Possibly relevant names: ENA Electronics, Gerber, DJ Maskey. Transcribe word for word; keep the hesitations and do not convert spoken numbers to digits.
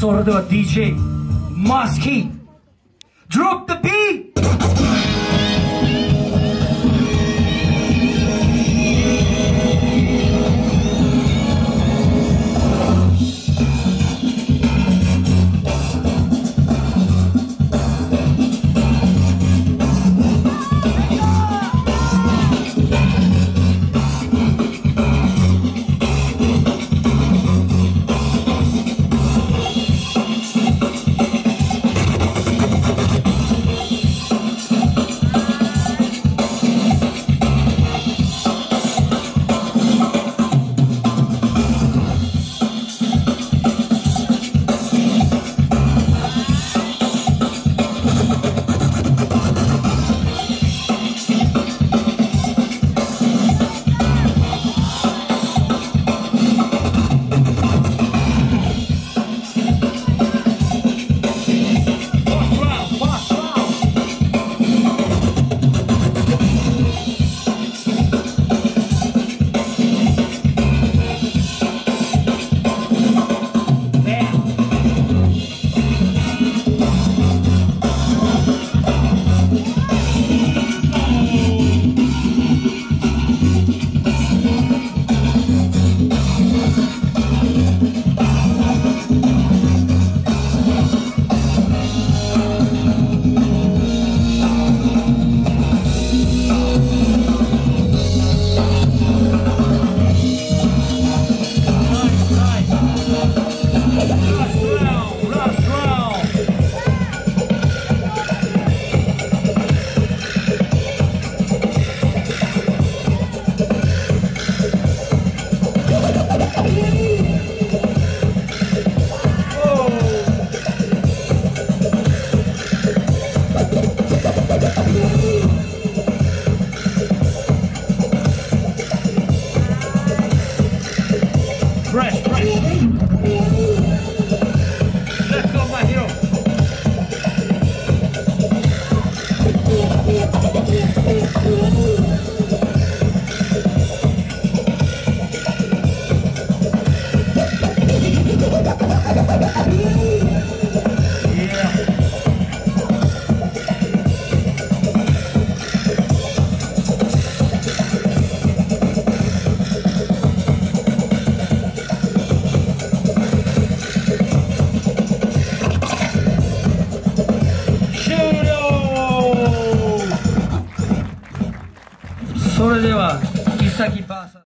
それでは D J マスキー Drop the beat! Saki